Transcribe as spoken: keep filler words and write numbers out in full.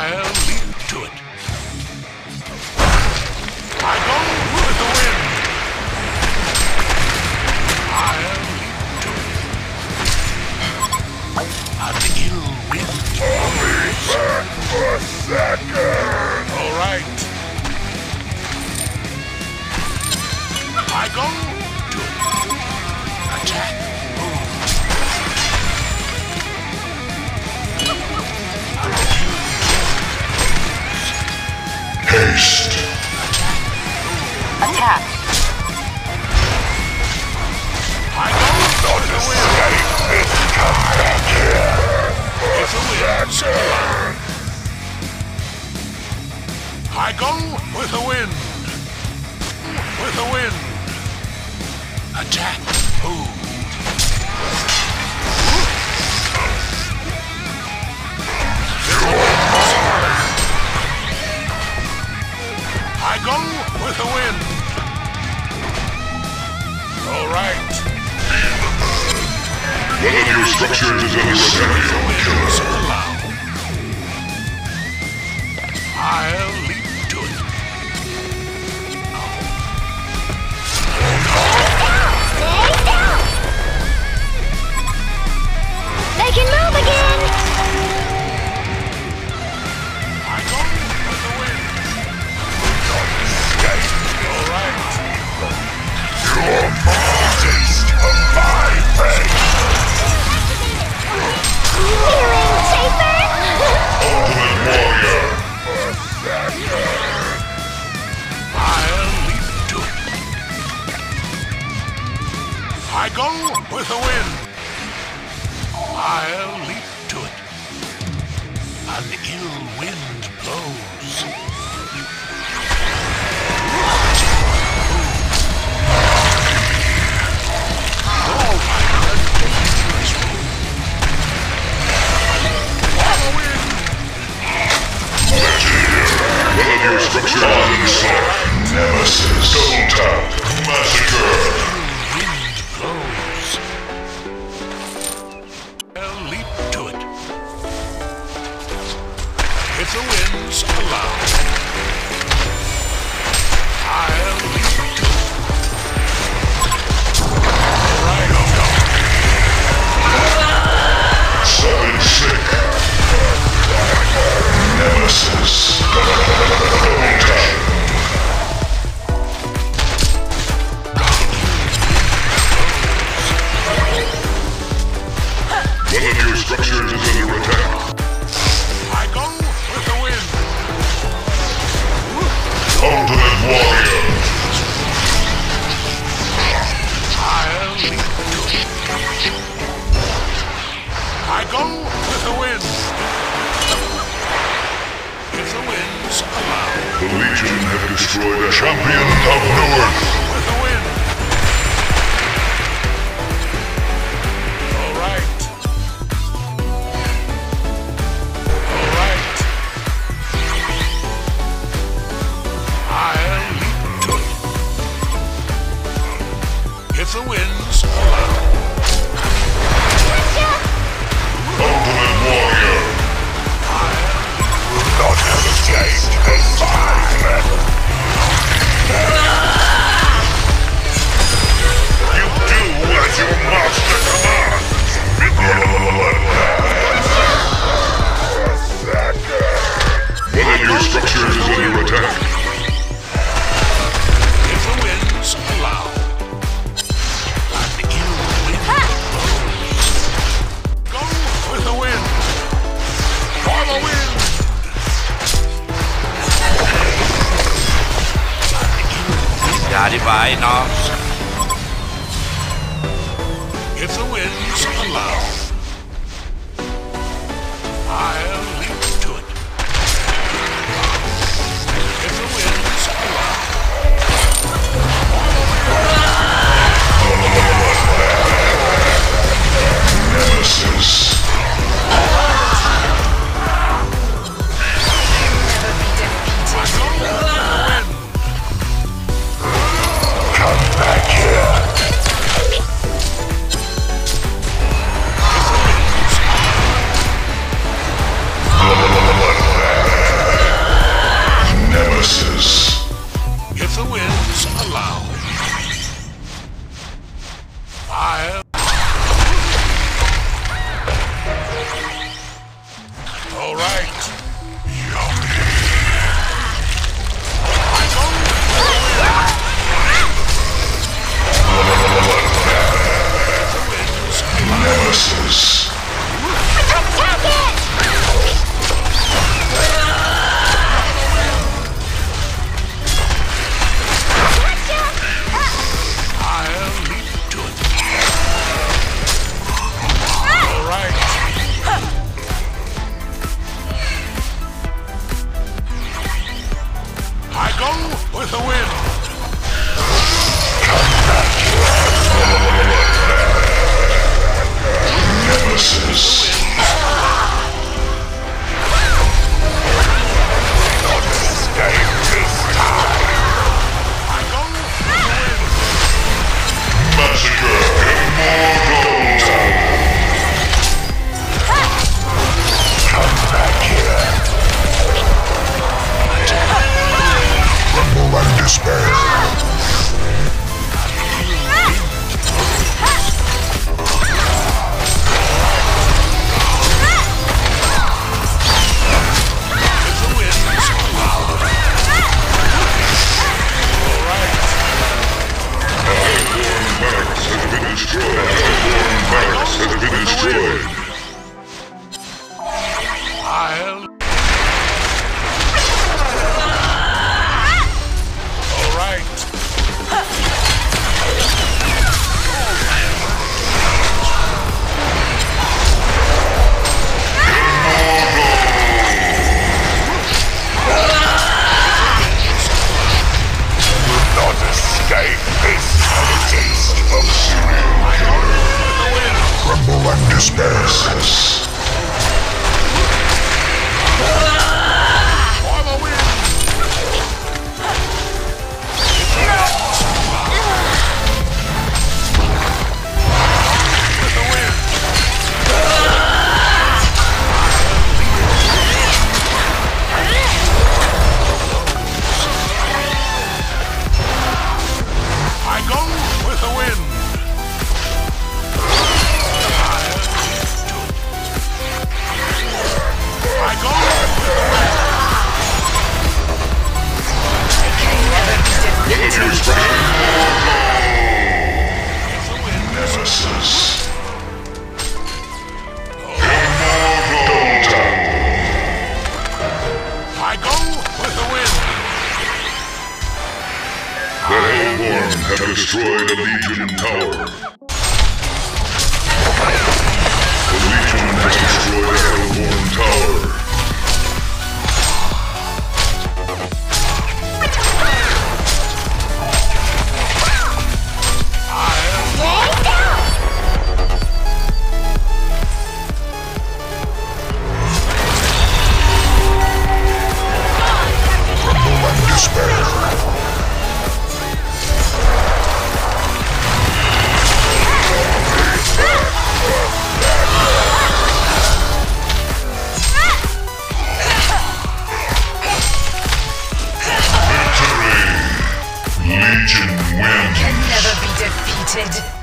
I'll leave you to it. I go with the wind. I'll leave you to it. How the ill wind blows. Back for a second. All right. I go to it. Attack. Haste. Attack. I don't know the way. This come back here. It's a wind. I go with the wind. With the wind. Attack. Move. I go with the wind. All right. One of your structures is under attack. I'll leap to it. No. They can move again. I go with the wind. I'll leap to it. An ill wind blows. Oh, my God, dangerous wind. What a wind! One of your structures on the side. Nemesis. Double tap. Massacre. The winds allow. I'll leave you to it. Right on down. Seven sick. Nemesis. One of your structures is under attack. Ultimate warrior. I'll leap to it. I go with the wind. If the winds allow. The Legion have destroyed a champion of Newark. With the wind. All right. All right. If the winds allow. Ultimate warrior. I will not have escaped this time. You do as your master commands. One of your structures is under attack. If the winds allow. If the winds allow, I'll leap to it. If the winds allow, Nemesis. Blah, blah, blah, blah, blah. sounds allowed. Fire. All right. Yummy. I don't know. Nemesis. With the wind. Come back. Nemesis. Not escape this time. I go with the wind. Massacre immortal. Come back here. And despair. Has been destroyed. I'll destroyed a Legion tower. The Legion has destroyed a Hellborn tower. Rumble and despair. Legion wins. Can never be defeated.